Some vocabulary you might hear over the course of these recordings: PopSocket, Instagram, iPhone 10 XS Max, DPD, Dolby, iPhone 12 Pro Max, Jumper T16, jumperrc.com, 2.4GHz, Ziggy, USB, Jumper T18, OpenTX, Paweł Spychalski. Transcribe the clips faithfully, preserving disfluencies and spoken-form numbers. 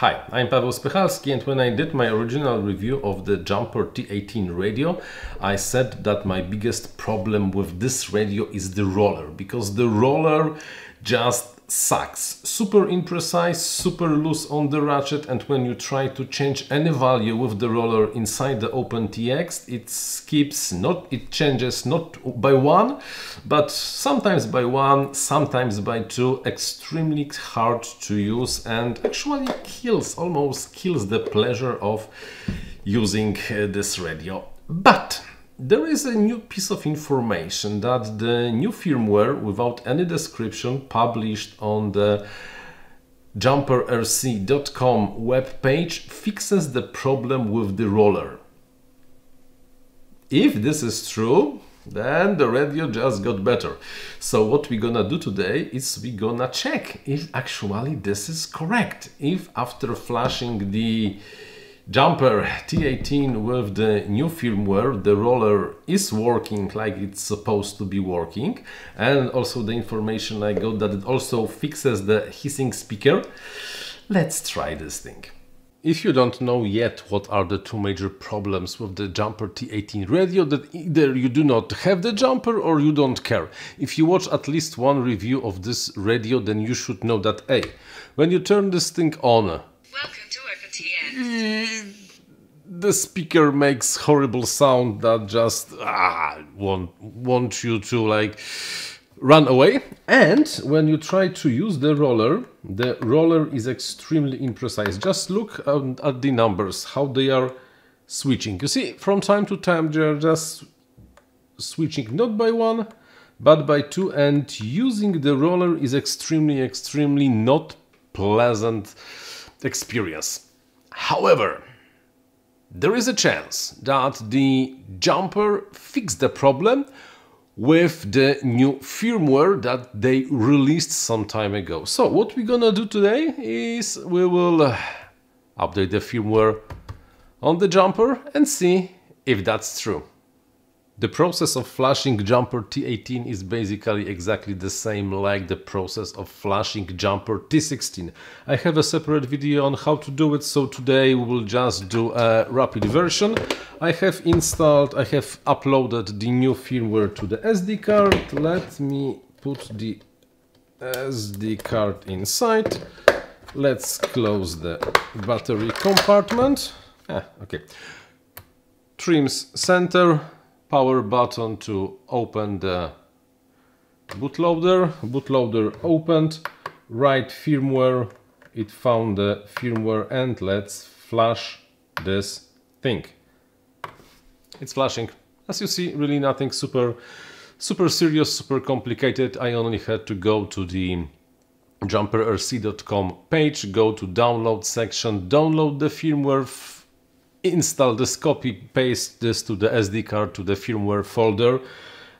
Hi, I'm Paweł Spychalski, and when I did my original review of the Jumper T eighteen radio, I said that my biggest problem with this radio is the roller, because the roller just sucks. Super imprecise, super loose on the ratchet, and when you try to change any value with the roller inside the OpenTX, it skips, not it changes not by one, but sometimes by one, sometimes by two. Extremely hard to use and actually kills, almost kills the pleasure of using uh, this radio. But there is a new piece of information that the new firmware, without any description, published on the jumper r c dot com webpage fixes the problem with the roller. If this is true, then the radio just got better. So what we're gonna do today is we're gonna check if actually this is correct. If after flashing the Jumper T eighteen with the new firmware, the roller is working like it's supposed to be working, and also the information I got that it also fixes the hissing speaker. Let's try this thing. If you don't know yet what are the two major problems with the Jumper T eighteen radio, that either you do not have the jumper or you don't care. If you watch at least one review of this radio, then you should know that hey, when you turn this thing on, the speaker makes horrible sound that just ah, want, want you to like run away. And when you try to use the roller, the roller is extremely imprecise. Just look um, at the numbers, how they are switching. You see, from time to time they are just switching not by one, but by two, and using the roller is extremely, extremely not pleasant experience. However, there is a chance that the Jumper fixed the problem with the new firmware that they released some time ago. So what we're gonna do today is we will update the firmware on the Jumper and see if that's true. The process of flashing Jumper T eighteen is basically exactly the same like the process of flashing Jumper T sixteen. I have a separate video on how to do it, so today we will just do a rapid version. I have installed, I have uploaded the new firmware to the S D card. Let me put the S D card inside. Let's close the battery compartment. Ah, okay. Trims center. Power button to open the bootloader, bootloader opened, write firmware, it found the firmware, and let's flash this thing. It's flashing. As you see, really nothing super, super serious, super complicated. I only had to go to the jumper r c dot com page, go to download section, download the firmware, install this, copy paste this to the S D card, to the firmware folder,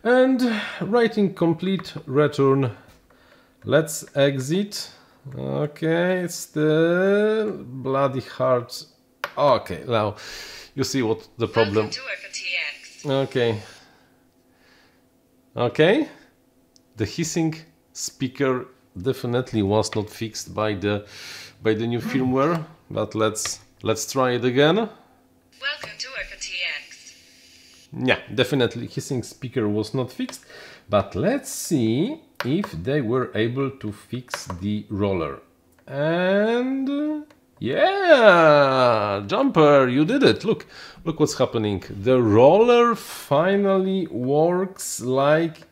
and writing complete, return. Let's exit. Okay, it's still bloody hard. Okay, now you see what the problem. Okay, okay, the hissing speaker definitely was not fixed by the by the new firmware, but let's let's try it again. Welcome to OpenTX. Yeah, definitely hissing speaker was not fixed, but let's see if they were able to fix the roller. And yeah, Jumper, you did it. Look, look what's happening. The roller finally works like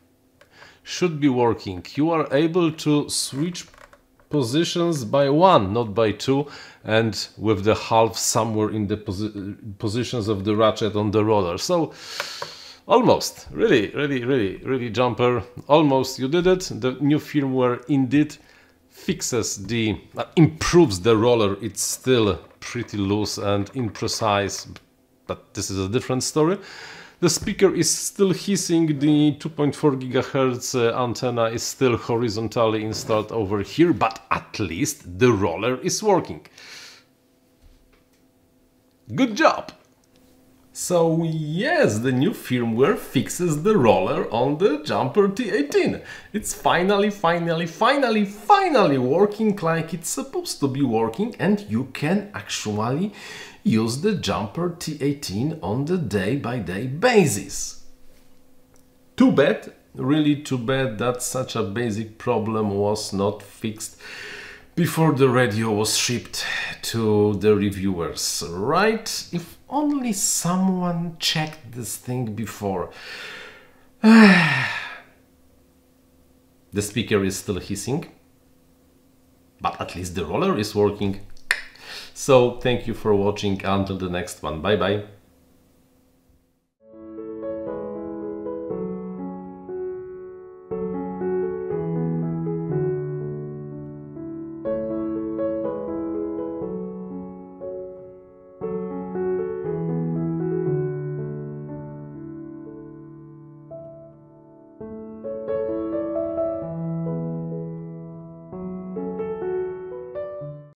should be working. You are able to switch positions by one, not by two, and with the half somewhere in the posi positions of the ratchet on the roller. So almost, really, really, really, really, Jumper, almost you did it. The new firmware indeed fixes the, uh, improves the roller. It's still pretty loose and imprecise, but this is a different story. The speaker is still hissing, the two point four gigahertz antenna is still horizontally installed over here, but at least the roller is working. Good job! So yes, the new firmware fixes the roller on the Jumper T eighteen. It's finally, finally, finally, finally working like it's supposed to be working, and you can actually use the Jumper T eighteen on the day-by-day basis. Too bad, really too bad that such a basic problem was not fixed before the radio was shipped to the reviewers, right? If only someone checked this thing before. The speaker is still hissing, but at least the roller is working. So thank you for watching. Until the next one. Bye bye.